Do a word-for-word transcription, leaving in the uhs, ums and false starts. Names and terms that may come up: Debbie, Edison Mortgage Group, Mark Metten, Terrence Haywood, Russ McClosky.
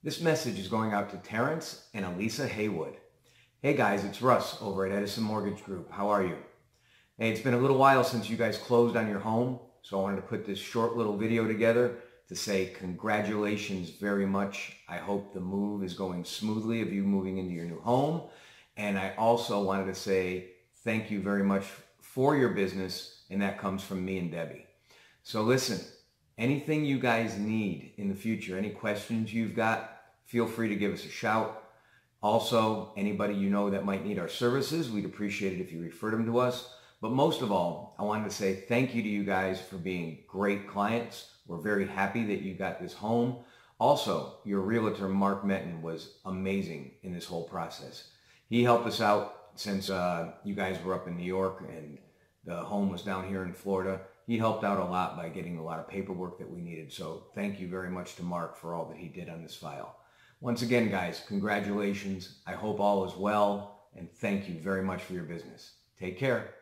This message is going out to Terrence and Elisa Haywood. Hey guys, it's Russ over at Edison Mortgage Group. How are you? Hey, it's been a little while since you guys closed on your home, so I wanted to put this short little video together to say congratulations very much. I hope the move is going smoothly of you moving into your new home. And I also wanted to say thank you very much for your business, and that comes from me and Debbie. So listen, anything you guys need in the future, any questions you've got, feel free to give us a shout. Also, anybody you know that might need our services, we'd appreciate it if you referred them to us. But most of all, I wanted to say thank you to you guys for being great clients. We're very happy that you got this home. Also, your realtor, Mark Metten, was amazing in this whole process. He helped us out since uh, you guys were up in New York and the home was down here in Florida. He helped out a lot by getting a lot of paperwork that we needed. So thank you very much to Mark for all that he did on this file. Once again, guys, congratulations. I hope all is well, and thank you very much for your business. Take care.